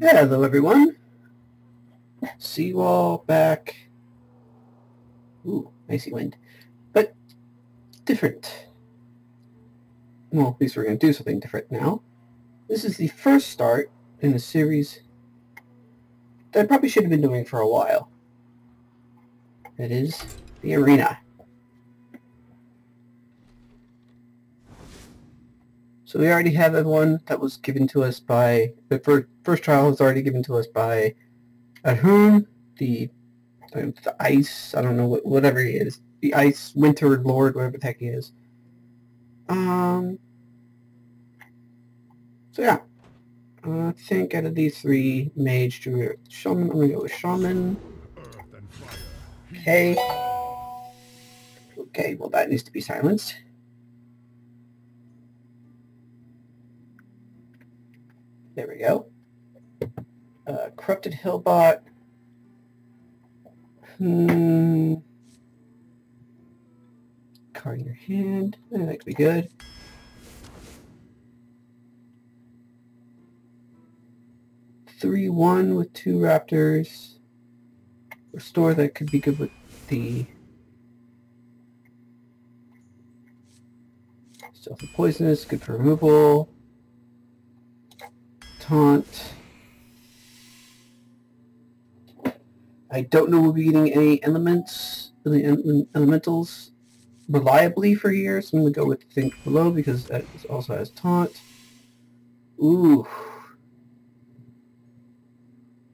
Hello everyone. See you all back. Ooh, icy wind. But different. Well, at least we're going to do something different now. This is the first start in a series that I probably should have been doing for a while. It is the arena. So we already have one that was given to us by, the first trial was already given to us by Ahun, the ice, I don't know, whatever he is, the ice winter lord, whatever the heck he is. So yeah, I think out of these three, mage, druid, shaman, I'm going to go with shaman. Okay. Okay, well that needs to be silenced. There we go. Corrupted Hillbot. Card in your hand. That could be good. Three, 1 with 2 raptors. Restore, that could be good with the... Stealthy Poisonous, good for removal. Taunt. I don't know we'll be getting any elements, elementals reliably for here, so I'm going to go with Think Below because that also has taunt. Ooh.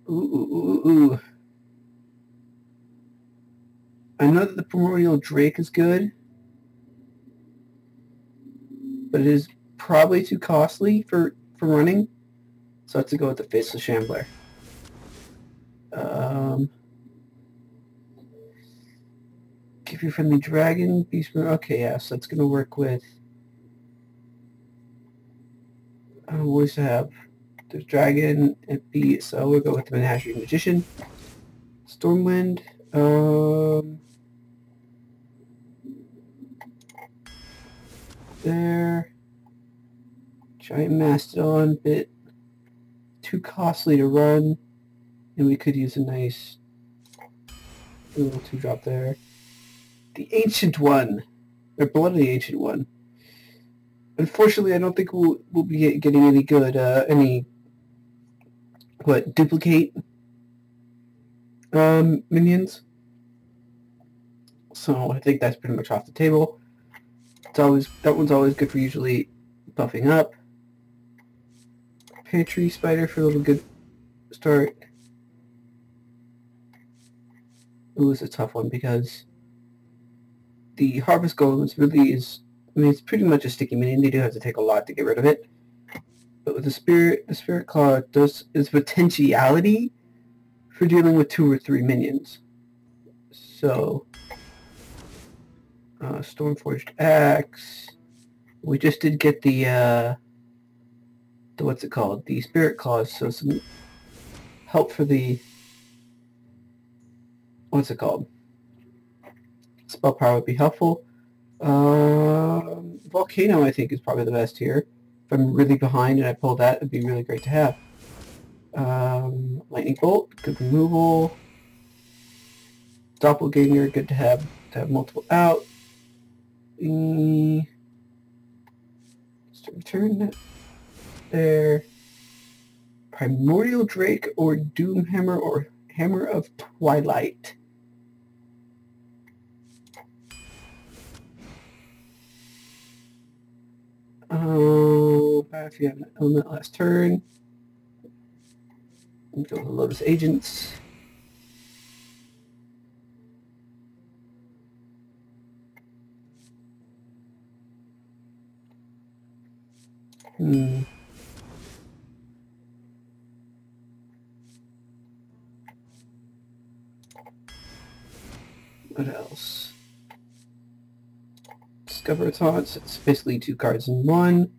Ooh, ooh, ooh, ooh. I know that the Primordial Drake is good, but it is probably too costly for running. So I have to go with the Faceless Shambler. Give your friendly dragon, beastman. Okay, yeah, so that's going to work with... I always have the dragon and beast, so we'll go with the Menagerie Magician. Stormwind. There. Giant Mastodon bit. Too costly to run, and we could use a nice little 2-drop there. The Ancient One, or Blood of the Ancient One. Unfortunately, I don't think we'll be getting any good duplicate minions. So I think that's pretty much off the table. It's always that one's always good for usually buffing up. Pantry Spider for a little good start. Ooh, it's a tough one because the Harvest Golem is pretty much a sticky minion. They do have to take a lot to get rid of it. But with the Spirit Claw does its potentiality for dealing with 2 or 3 minions. So Stormforged Axe. We just did get the what's it called? The Spirit Claws, so some help for the what's it called? Spell power would be helpful. Volcano I think is probably the best here. If I'm really behind and I pull that, it'd be really great to have. Lightning Bolt, good removal. Doppelganger, good to have multiple out. Let's return that. There. Primordial Drake or Doomhammer or Hammer of Twilight. Oh, if you have an element last turn. We'll go to Lotus Agents. What else? Discover Taunts. It's basically 2 cards in one.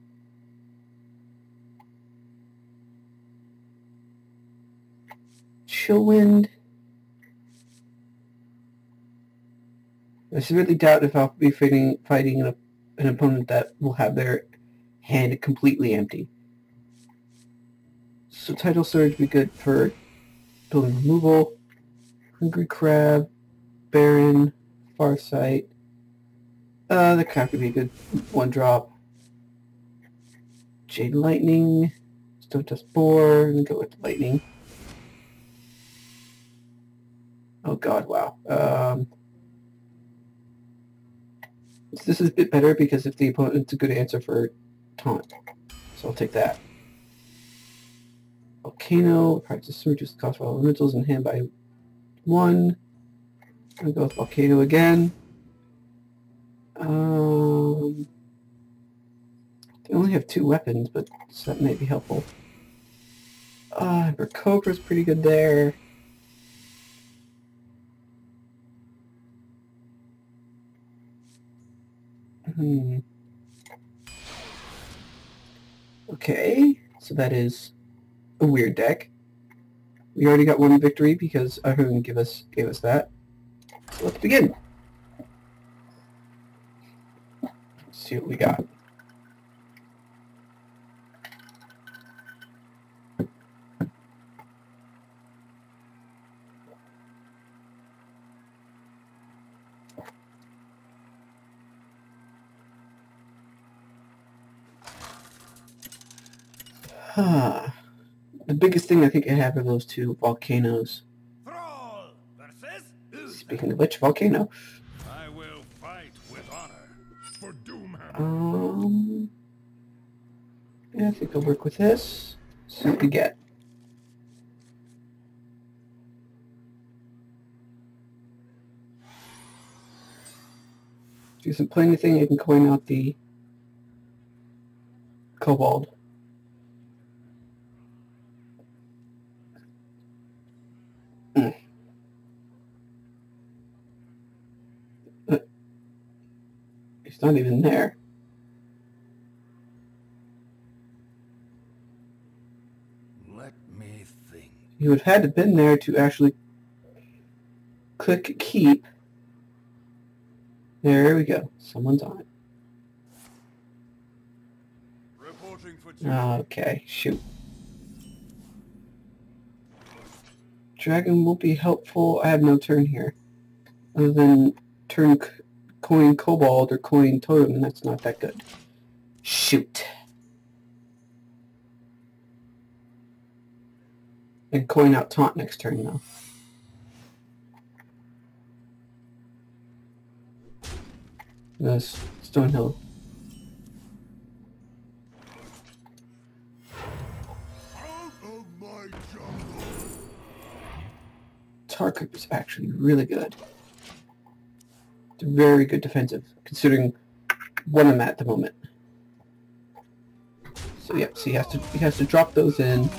Chillwind. I severely doubt if I'll be fighting an opponent that will have their hand completely empty. So Tidal Surge would be good for building removal. Hungry Crab, Baron, Farsight. The Crab would be a good one drop. Jade Lightning, Stone Dust Boar, and go with Lightning. Oh god, wow. This is a bit better because if the opponent, it's a good answer for taunt. So I'll take that. Volcano, practice to reduce the cost of all elementals in hand by 1. I'm going to go with Volcano again. They only have 2 weapons, but so that might be helpful. Hypercobra's pretty good there. Okay, so that is a weird deck. We already got one victory because Ahun gave us that. So let's begin. Let's see what we got. The biggest thing I think I have are those 2 volcanoes. Thrall versus... Speaking of which, volcano. I will fight with honor for Doomhammer. Yeah, I think I'll work with this. See what we get. If you can play anything, I can coin out the kobold. He's not even there. Let me think. You would have had to have been there to actually click keep. There we go. Someone's on it. Reporting for duty. Okay, shoot. Dragon won't be helpful. I have no turn here. Other than turn coin kobold or coin totem, and that's not that good. Shoot. And coin out taunt next turn, though. That's Stonehill. Tar Creeper is actually really good. It's very good defensive, considering what I'm at the moment. So yep, so he has to drop those in.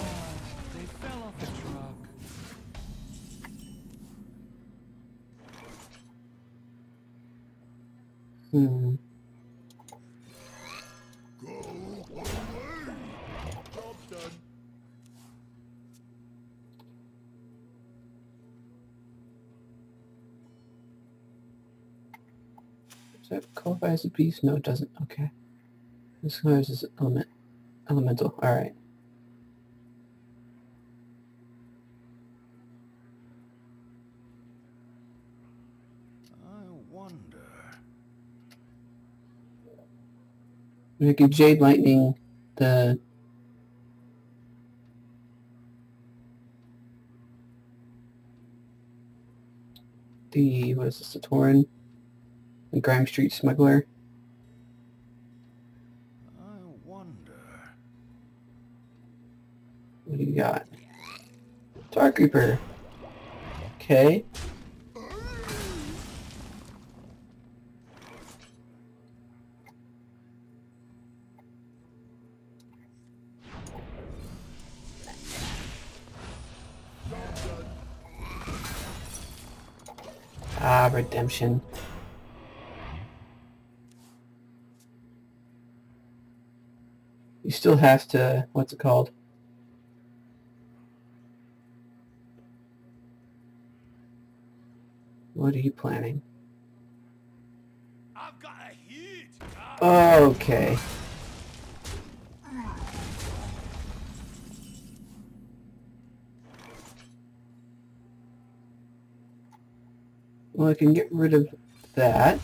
Does that qualify as a beast? No, it doesn't. Okay. This is his element. Elemental. Alright. I wonder. We can Jade Lightning the what is this, the Tauren? The Grime Street Smuggler. I wonder. What do you got? Tar Creeper. Okay. Redemption. He still has to, what's it called? What are you planning? I've got a hit. Okay. Well, I can get rid of that.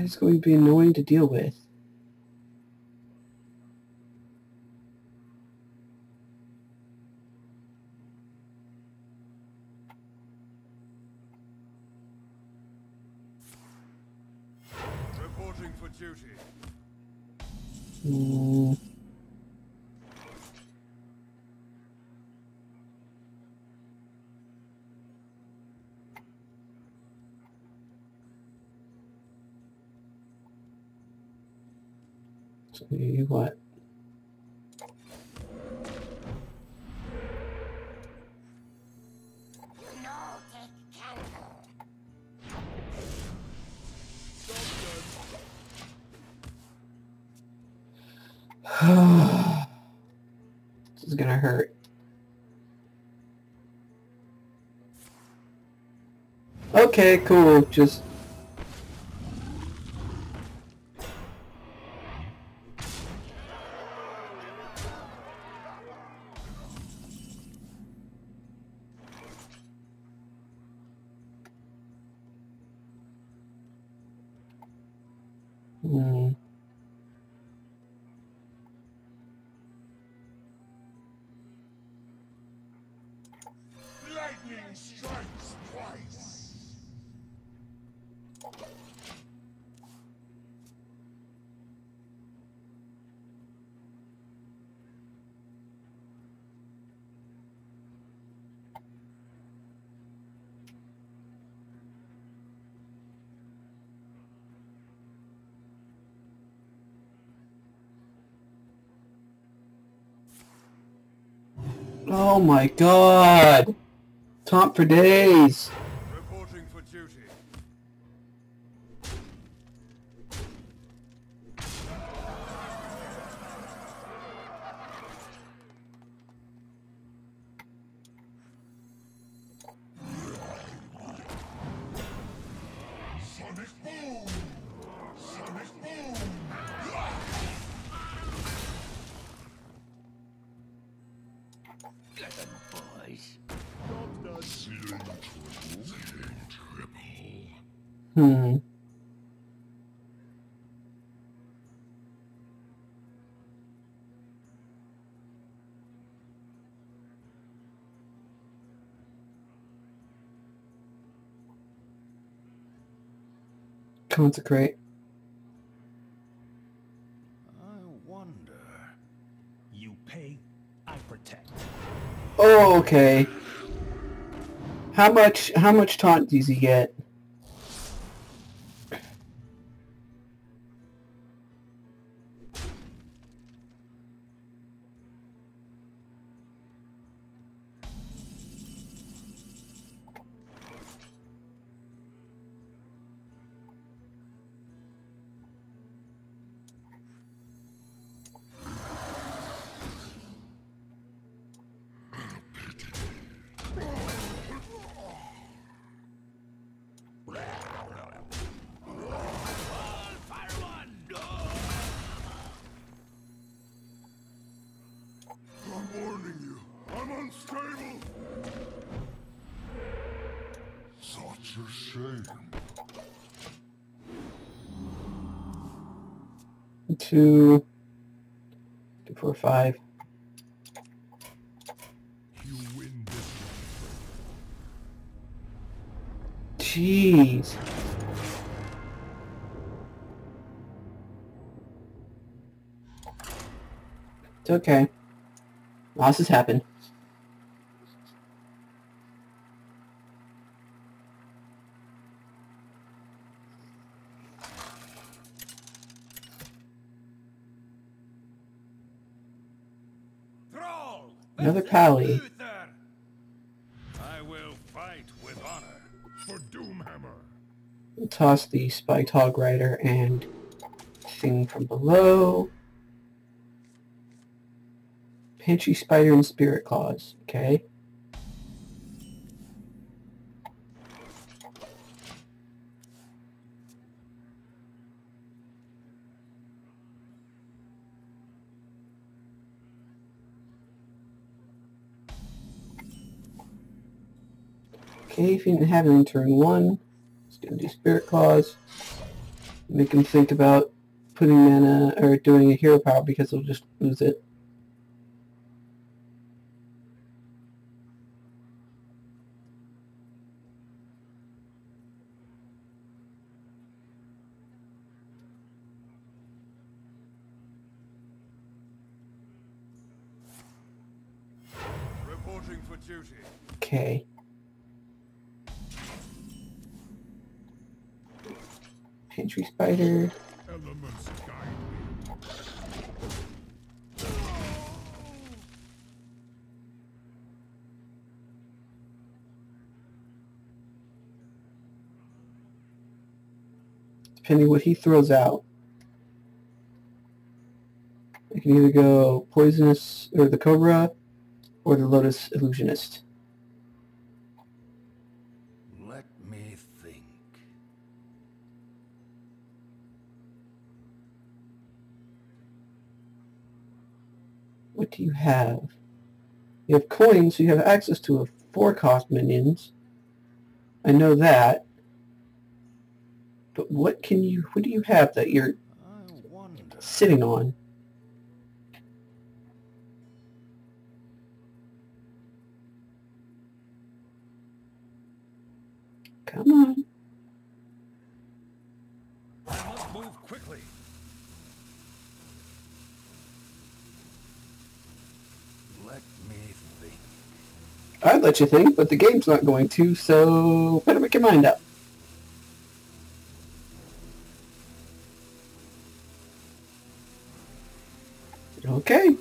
It's going to be annoying to deal with. Reporting for duty. What? This is gonna hurt. Okay, cool. Just oh my god! Taunt for days! Reporting for duty. Consecrate. I wonder. You pay, I protect. Oh, okay. How much taunt does he get? Two, 4, 5. You win this. Jeez. It's okay. Losses happen. Another Pally. I will fight with honor for Doomhammer. We'll toss the Spiketog Rider and Thing from Below. Pinchy Spider and Spirit Claws. Okay. Okay, if you didn't have it in turn one, it's going to do Spirit Claws. Make him think about putting mana or doing a hero power because he'll just lose it. Reporting for duty. Okay. Pantry Spider. Elements guide me. Depending what he throws out, I can either go Poisonous or the Cobra or the Lotus Illusionist. What do you have? You have coins, so you have access to a 4-cost minions. I know that. But what can you, what do you have that you're sitting on? Come on. I must move quickly. I'd let you think, but the game's not going to, so better make your mind up. Okay.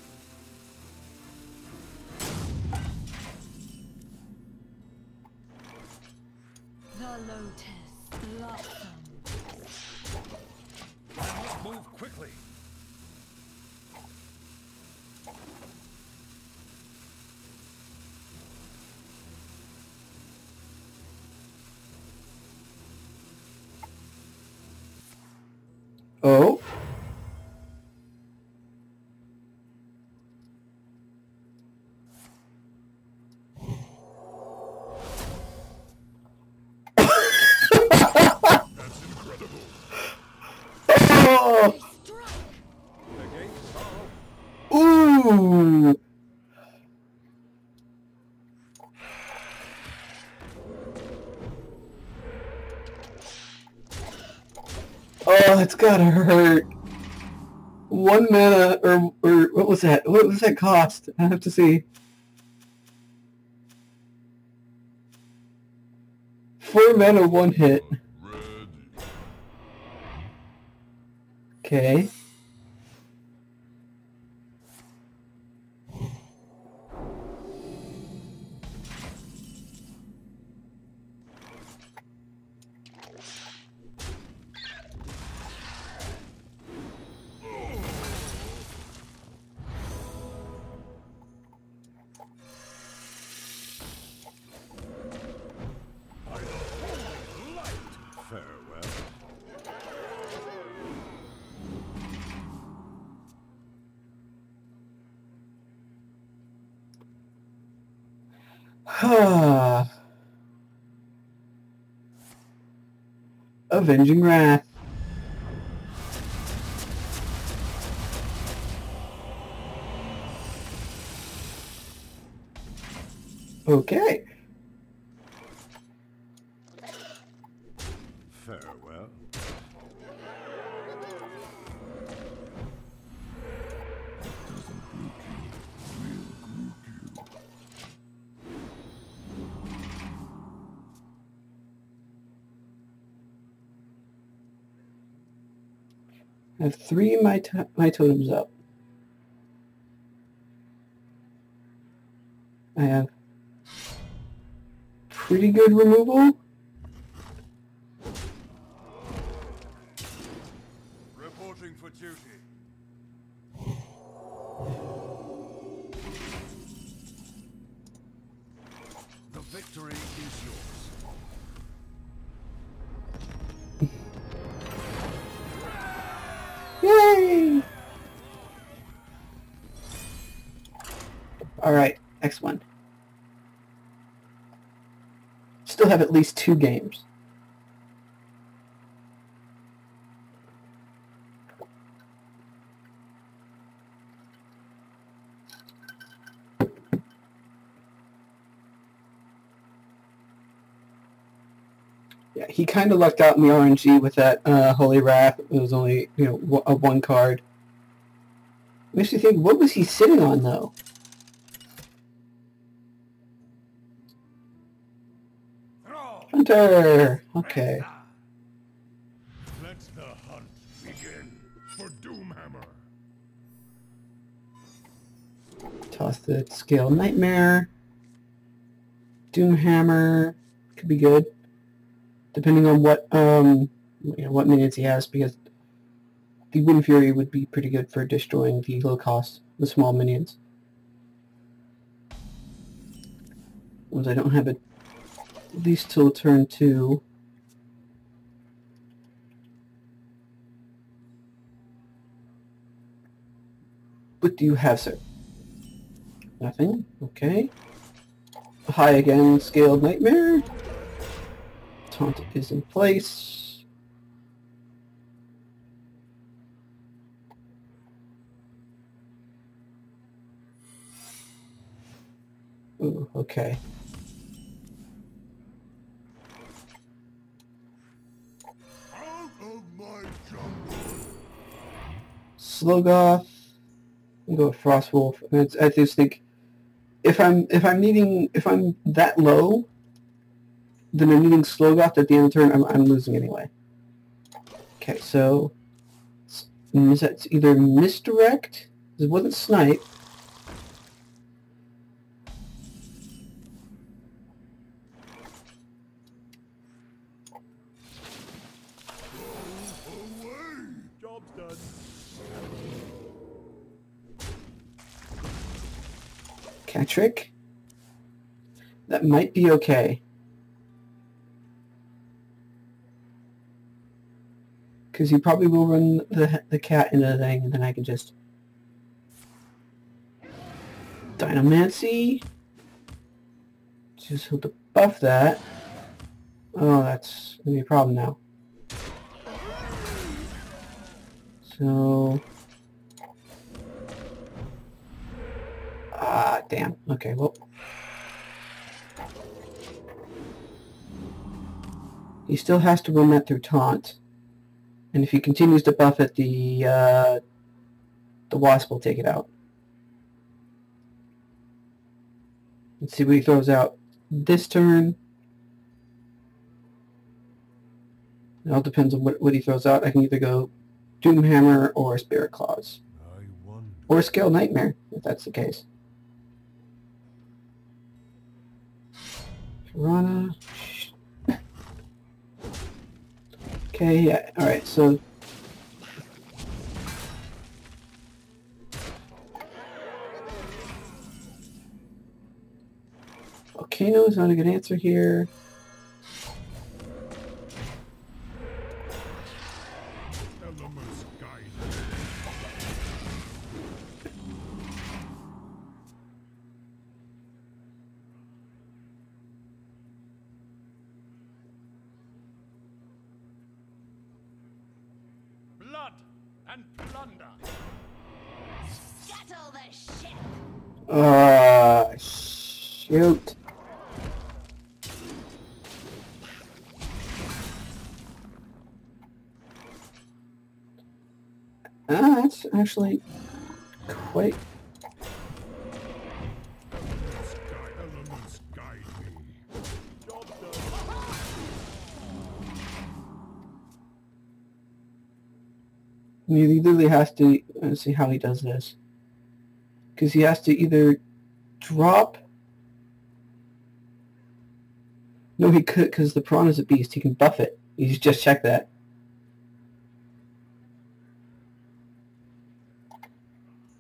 The Lotus Blossom. Move quickly. Oh. That's incredible. Oh. Ooh. Oh, it's gotta hurt. 1 mana, or what was that? What was that cost? I have to see. 4 mana, 1 hit. Okay. Avenging Wrath. Okay. Farewell. I have 3 of my totems up. I have pretty good removal. Reporting for duty. The victory is yours. Yay! Alright, next one. Still have at least 2 games. Yeah, he kind of lucked out in the RNG with that Holy Wrath. It was only, you know, a 1 card. Makes you think, what was he sitting on, though? Hunter! Okay. Let the hunt begin for Doomhammer. Toss the Scaled Nightmare. Doomhammer. Could be good. Depending on what you know, what minions he has, because the Wind Fury would be pretty good for destroying the low cost, the small minions. Ones I don't have it at least till turn 2. What do you have, sir? Nothing. Okay. Hi again, Scaled Nightmare. Taunt is in place. Ooh, okay. Out of my jungle. Slogoth. I'll go with Frostwolf. I just think if I'm that low, then I'm needing Slogoth at the end of the turn. I'm losing anyway. Okay, so that's either misdirect. It wasn't snipe. Go away. Job's done. Cat trick. That might be okay. Because he probably will run the cat into the thing, and then I can just Dynomancy. Just he'll debuff that. Oh, that's gonna be a problem now. So damn. Okay, well, he still has to run that through taunt. And if he continues to buff it, the wasp will take it out. Let's see what he throws out this turn. It all depends on what he throws out. I can either go Doomhammer or Spirit Claws. Or Scaled Nightmare, if that's the case. Piranha. Okay, yeah, alright, so volcano is not a good answer here. And plunder. Scuttle the ship. Shoot. That's actually quite. He literally has to, let's see how he does this. Because he has to either drop No, he could, because the piranha's a beast. He can buff it. You just check that.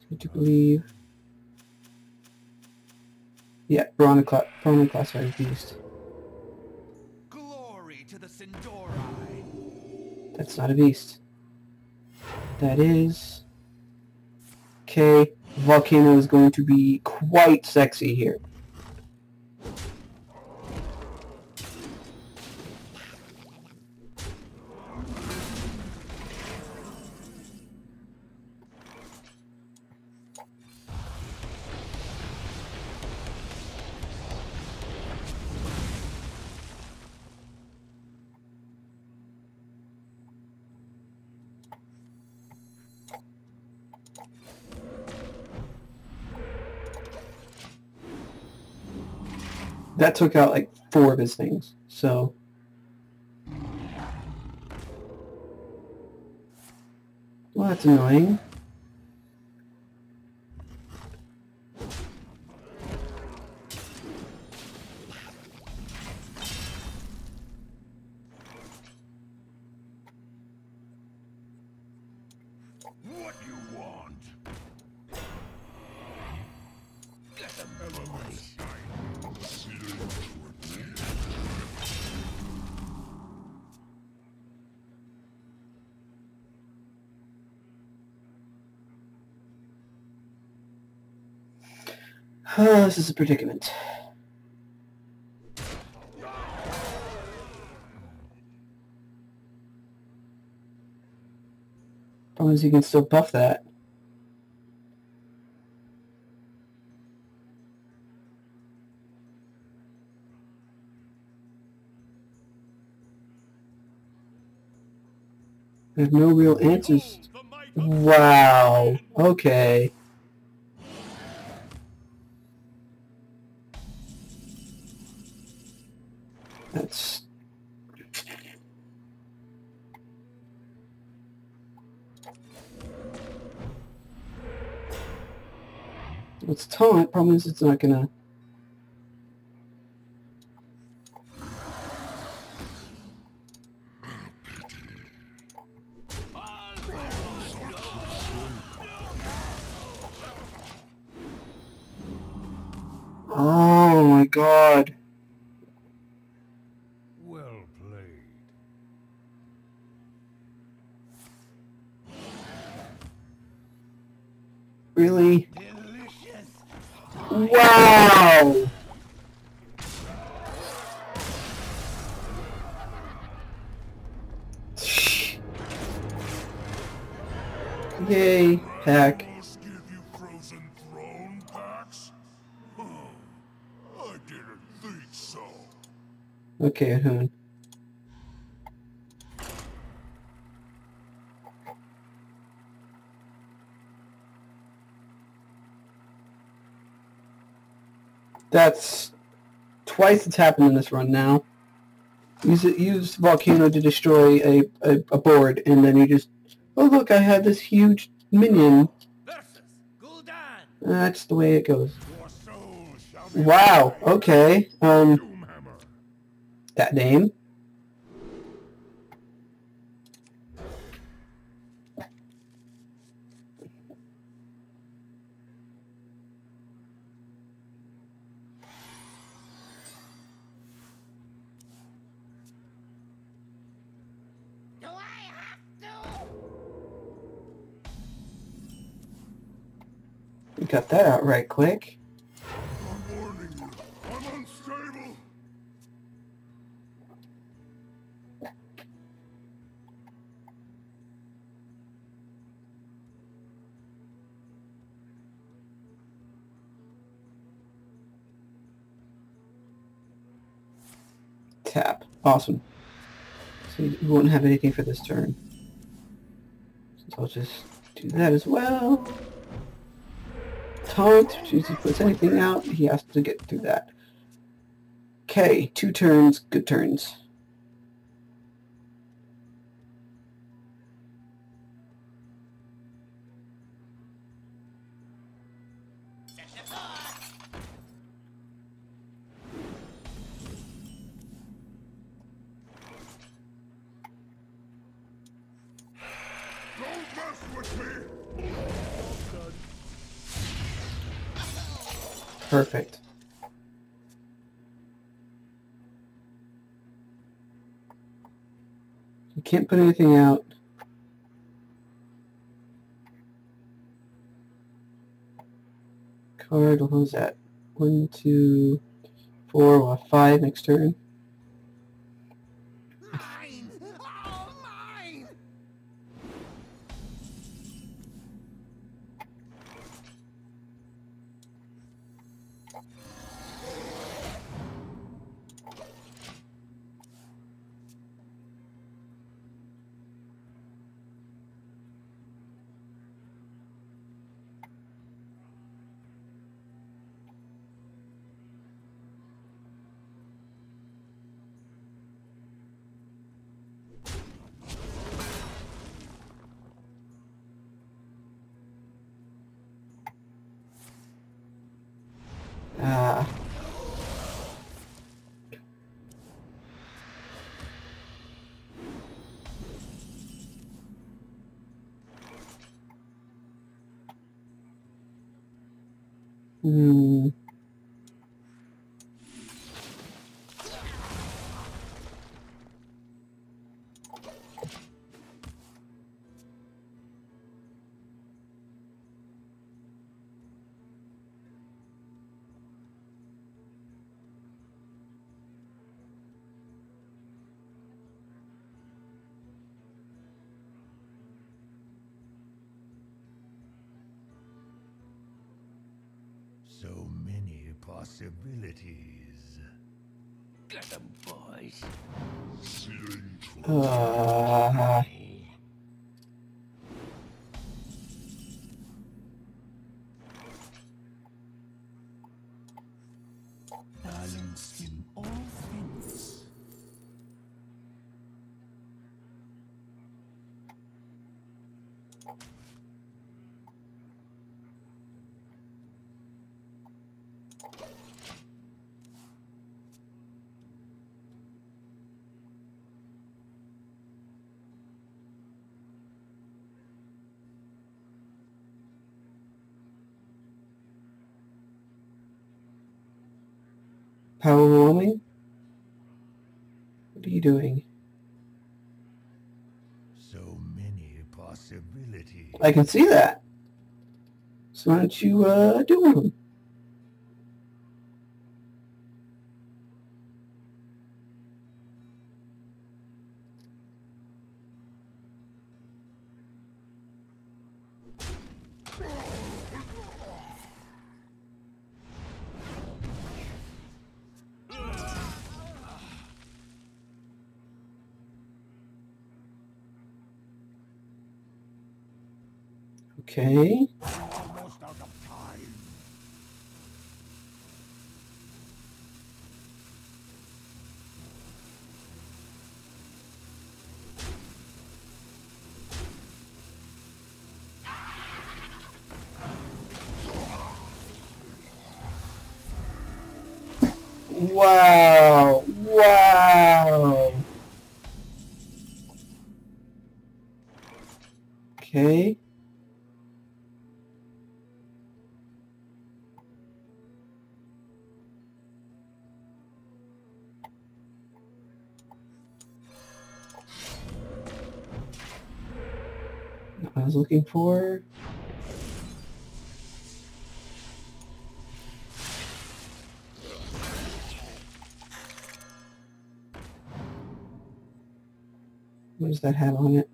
So do you believe? Yeah, piranha classified as beast. Glory to the Sindori. That's not a beast. That is. Okay, Volcano is going to be quite sexy here. That took out like 4 of his things, so... Well, that's annoying. What you want? Get them elements. Oh, this is a predicament. Problem is, you can still buff that. There's no real answers. Wow. Okay. That's... It's taunt, problem is it's not gonna... Oh my god. Really? Wow! Yay, pack. Okay, Hoon. That's twice it's happened in this run now. Use Volcano to destroy a board, and then you just... Oh look, I had this huge minion. That's the way it goes. Wow, okay. That name? Got that out right quick. I'm unstable. Tap. Awesome. So you won't have anything for this turn. So I'll just do that as well. Taunt, chooses to put anything out, he has to get through that. Okay, 2 turns, good turns. Perfect. You can't put anything out. Card, what was that? 1, 2, 4, 5 next turn. Mine! All mine! So many possibilities. Get them, boys. Balanced in all things. Overwhelming? What are you doing? So many possibilities. I can see that. So why don't you do one of them? Okay. Almost out of time. Wow. Wow. Okay. I was looking for. What does that have on it?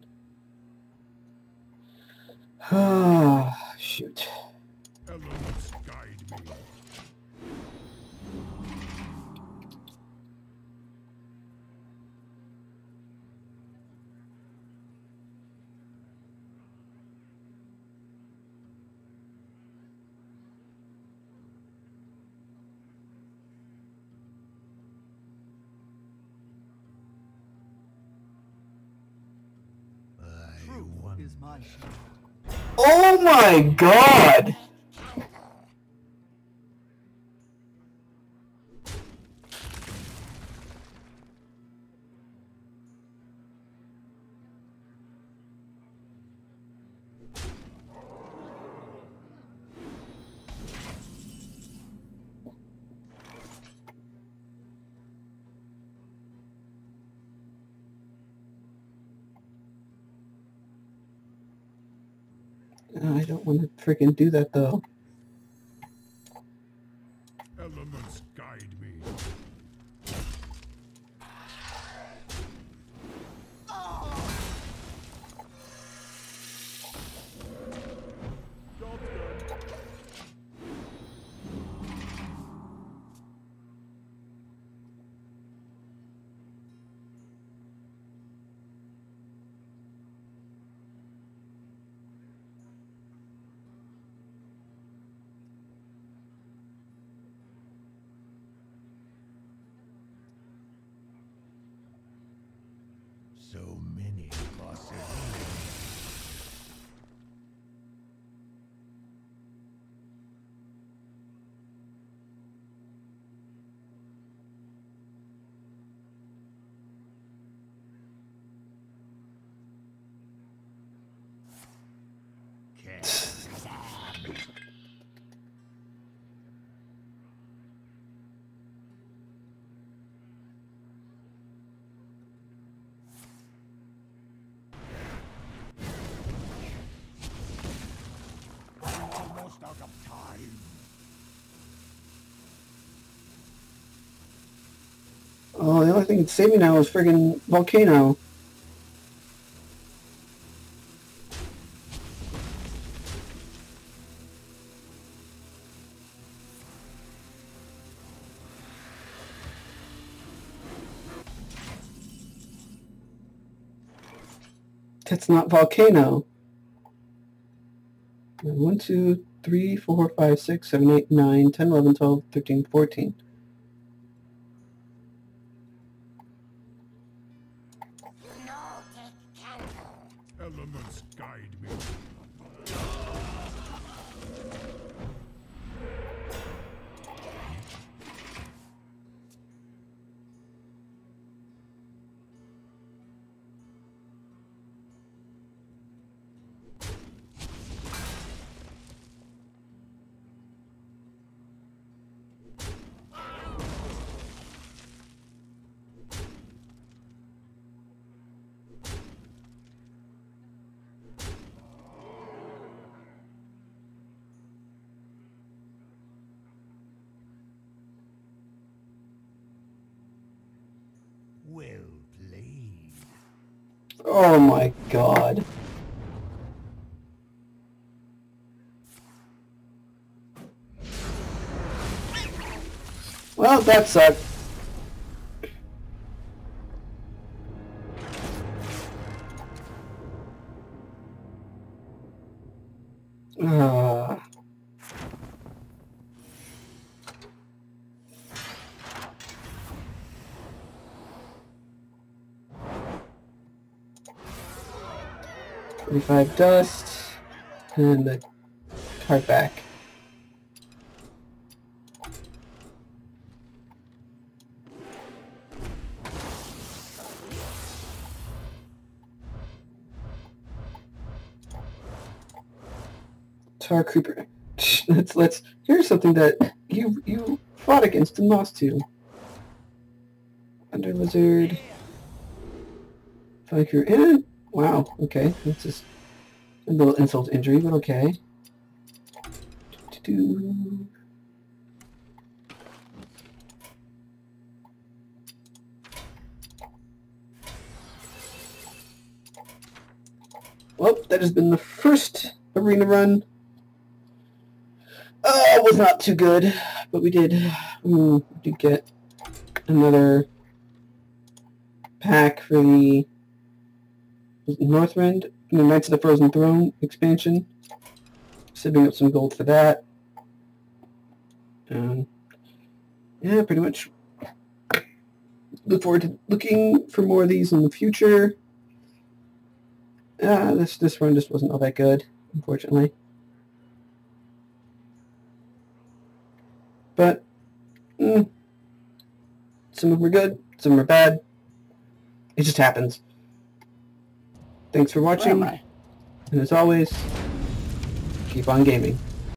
Ah, shoot. Elements guide me. Oh my god! I don't want to freaking do that though. Elements guide me. So many possibilities. Out of time. Oh, the only thing that's saving now is friggin' volcano. That's not volcano. 1, 2, 3, 4, 5, 6, 7, 8, 9, 10, 11, 12, 13, 14. Elements guide me. Oh my god. Well, that sucked. Five dust and the card back. Tar Creeper. Let's here's something that you fought against and lost to. Thunder Lizard. Like you're in it. Wow, okay, that's just a little insult injury, but okay. Well, that has been the first arena run. It was not too good, but we did, get another pack for the Northrend and the Knights of the Frozen Throne expansion. Saving up some gold for that. Yeah, pretty much. Look forward to looking for more of these in the future. This run just wasn't all that good, unfortunately. But some of them are good, some are bad. It just happens. Thanks for watching, and as always, keep on gaming.